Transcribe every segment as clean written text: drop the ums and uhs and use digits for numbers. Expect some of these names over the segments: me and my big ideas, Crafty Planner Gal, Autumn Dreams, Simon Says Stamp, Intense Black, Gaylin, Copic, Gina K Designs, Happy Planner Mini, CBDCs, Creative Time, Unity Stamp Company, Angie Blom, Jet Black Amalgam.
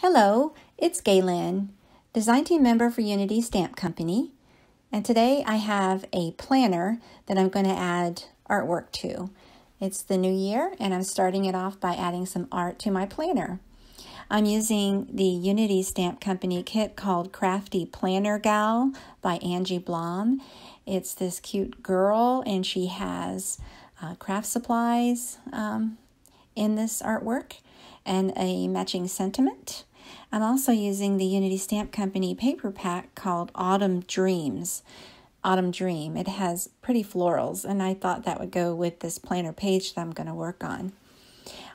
Hello, it's Gaylin, design team member for Unity Stamp Company, and today I have a planner that I'm going to add artwork to. It's the new year, and I'm starting it off by adding some art to my planner. I'm using the Unity Stamp Company kit called Crafty Planner Gal by Angie Blom. It's this cute girl, and she has craft supplies in this artwork and a matching sentiment. I'm also using the Unity Stamp Company paper pack called Autumn Dreams. Autumn Dream. It has pretty florals, and I thought that would go with this planner page that I'm going to work on.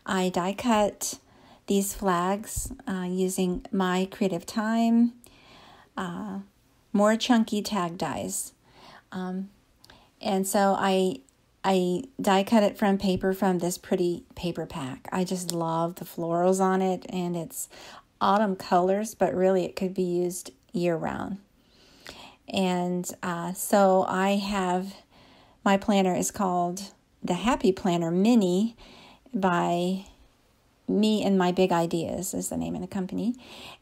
I die cut these flags using my Creative Time more chunky tag dies. And so I die cut it from paper from this pretty paper pack. I just love the florals on it, and it's autumn colors, but really it could be used year round. And so I have, my planner is called the Happy Planner Mini by Me and My Big Ideas is the name of the company.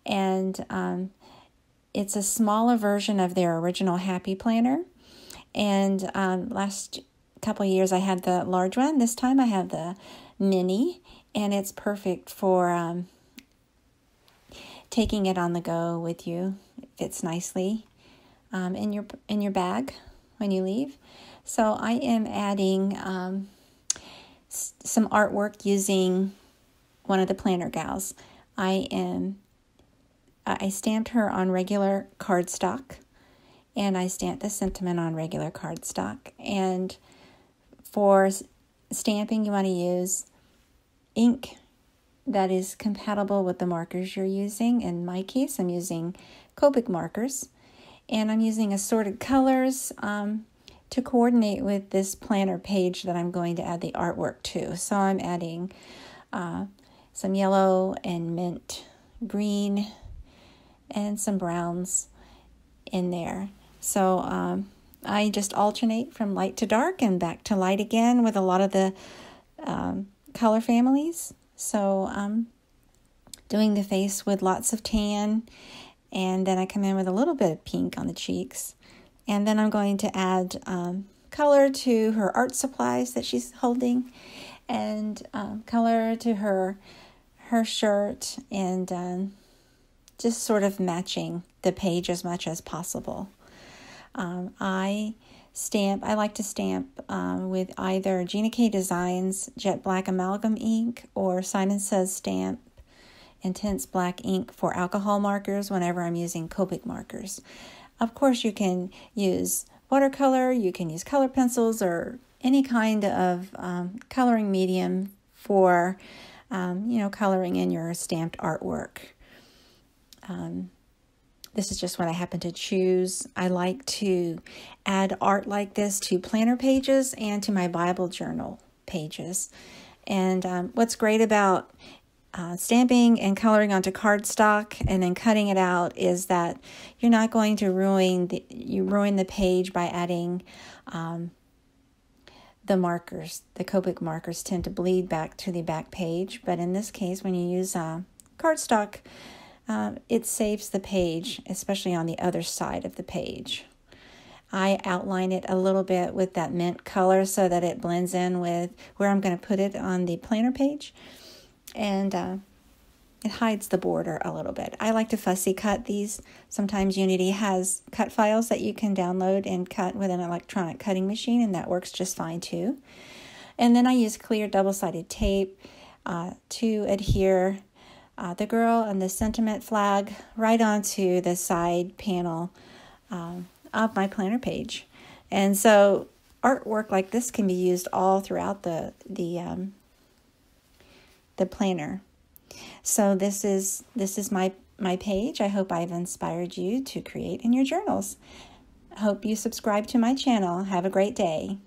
And it's a smaller version of their original Happy Planner. And last couple of years I had the large one. This time I have the mini, and it's perfect for taking it on the go with you. It fits nicely in your bag when you leave. So I am adding some artwork using one of the planner gals. I stamped her on regular cardstock, and I stamped the sentiment on regular cardstock. And for stamping, you want to use ink that is compatible with the markers you're using. In my case, I'm using Copic markers, and I'm using assorted colors to coordinate with this planner page that I'm going to add the artwork to. So I'm adding some yellow and mint green and some browns in there. So I just alternate from light to dark and back to light again with a lot of the color families. So doing the face with lots of tan, and then I come in with a little bit of pink on the cheeks. And then I'm going to add color to her art supplies that she's holding, and color to her shirt, and just sort of matching the page as much as possible. I like to stamp with either Gina K Designs Jet Black Amalgam ink or Simon Says Stamp Intense Black ink for alcohol markers whenever I'm using Copic markers. Of course, you can use watercolor, you can use color pencils, or any kind of coloring medium for, you know, coloring in your stamped artwork. This is just what I happen to choose. I like to add art like this to planner pages and to my Bible journal pages. And what's great about stamping and coloring onto cardstock and then cutting it out is that you're not going to ruin the page by adding the markers. The Copic markers tend to bleed back to the back page, but in this case, when you use cardstock, it saves the page, especially on the other side of the page. I outline it a little bit with that mint color so that it blends in with where I'm going to put it on the planner page, and it hides the border a little bit. I like to fussy cut these. Sometimes Unity has cut files that you can download and cut with an electronic cutting machine, and that works just fine too. And then I use clear double-sided tape to adhere the girl and the sentiment flag right onto the side panel of my planner page. And so artwork like this can be used all throughout the planner. So this is my page. I hope I've inspired you to create in your journals. I hope you subscribe to my channel. Have a great day.